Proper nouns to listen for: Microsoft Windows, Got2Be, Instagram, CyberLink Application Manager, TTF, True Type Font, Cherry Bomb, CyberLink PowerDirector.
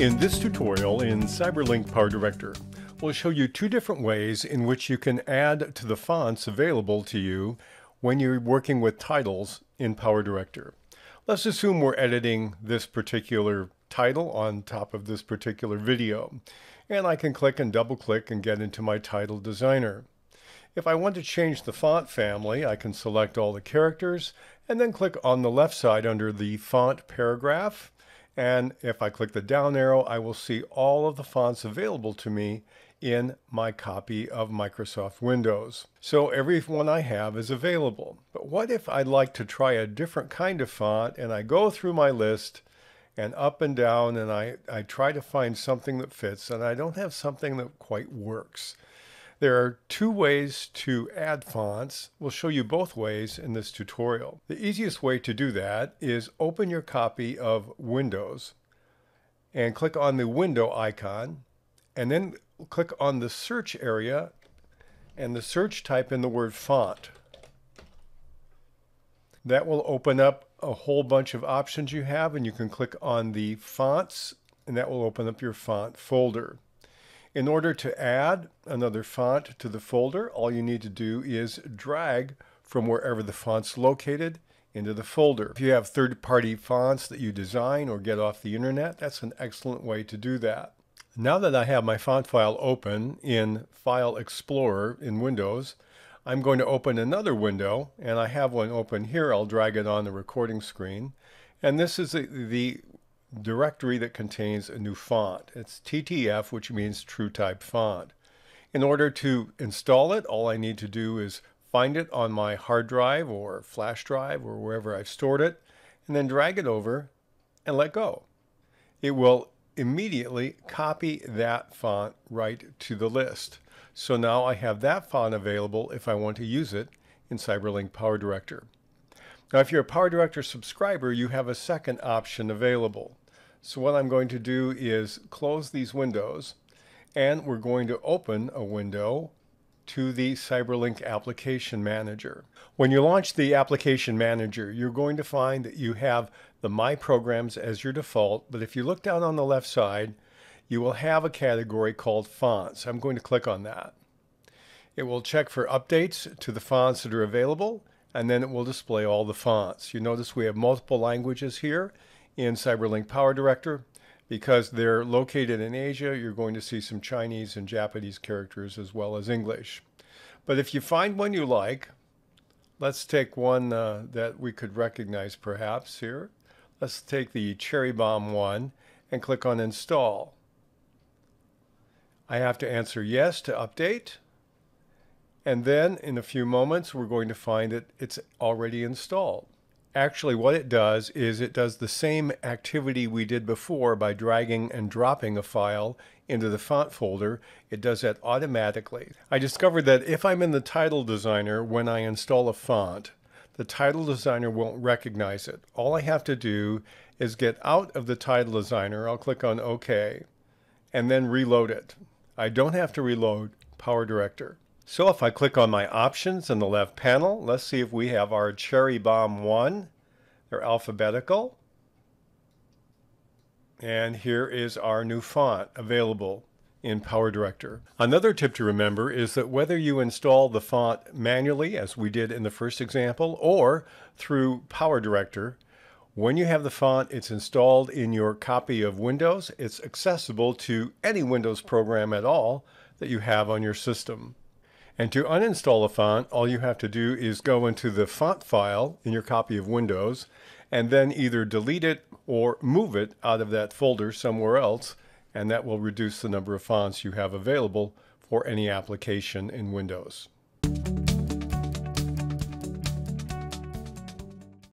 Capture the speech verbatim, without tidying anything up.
In this tutorial in CyberLink PowerDirector, we'll show you two different ways in which you can add to the fonts available to you when you're working with titles in PowerDirector. Let's assume we're editing this particular title on top of this particular video, and I can click and double click and get into my title designer. If I want to change the font family, I can select all the characters and then click on the left side under the font paragraph. And if I click the down arrow, I will see all of the fonts available to me in my copy of Microsoft Windows. So every one I have is available. But what if I'd like to try a different kind of font, and I go through my list and up and down, and I, I try to find something that fits, and I don't have something that quite works? There are two ways to add fonts. We'll show you both ways in this tutorial. The easiest way to do that is open your copy of Windows and click on the window icon, and then click on the search area, and the search type in the word font. That will open up a whole bunch of options you have, and you can click on the fonts, and that will open up your font folder. In order to add another font to the folder, all you need to do is drag from wherever the font's located into the folder. If you have third-party fonts that you design or get off the internet, that's an excellent way to do that. Now that I have my font file open in File Explorer in Windows, I'm going to open another window, and I have one open here. I'll drag it on the recording screen, and this is the, the directory that contains a new font. It's T T F, which means True Type Font. In order to install it, all I need to do is find it on my hard drive or flash drive or wherever I've stored it, and then drag it over and let go. It will immediately copy that font right to the list. So now I have that font available if I want to use it in CyberLink PowerDirector. Now, if you're a PowerDirector subscriber, you have a second option available. So what I'm going to do is close these windows, and we're going to open a window to the CyberLink Application Manager. When you launch the Application Manager, you're going to find that you have the My Programs as your default, but if you look down on the left side, you will have a category called Fonts. I'm going to click on that. It will check for updates to the fonts that are available, and then it will display all the fonts. You notice we have multiple languages here in CyberLink PowerDirector. Because they're located in Asia, you're going to see some Chinese and Japanese characters as well as English. But if you find one you like, let's take one uh, that we could recognize perhaps here. Let's take the Cherry Bomb one and click on Install. I have to answer yes to update. And then in a few moments, we're going to find that it's already installed. Actually, what it does is it does the same activity we did before by dragging and dropping a file into the font folder. It does that automatically. I discovered that if I'm in the title designer, when I install a font, the title designer won't recognize it. All I have to do is get out of the title designer. I'll click on OK and then reload it. I don't have to reload PowerDirector. So if I click on my options in the left panel, let's see if we have our Cherry Bomb one. They're alphabetical. And here is our new font available in PowerDirector. Another tip to remember is that whether you install the font manually, as we did in the first example, or through PowerDirector, when you have the font, it's installed in your copy of Windows. It's accessible to any Windows program at all that you have on your system. And to uninstall a font, all you have to do is go into the font file in your copy of Windows and then either delete it or move it out of that folder somewhere else, and that will reduce the number of fonts you have available for any application in Windows.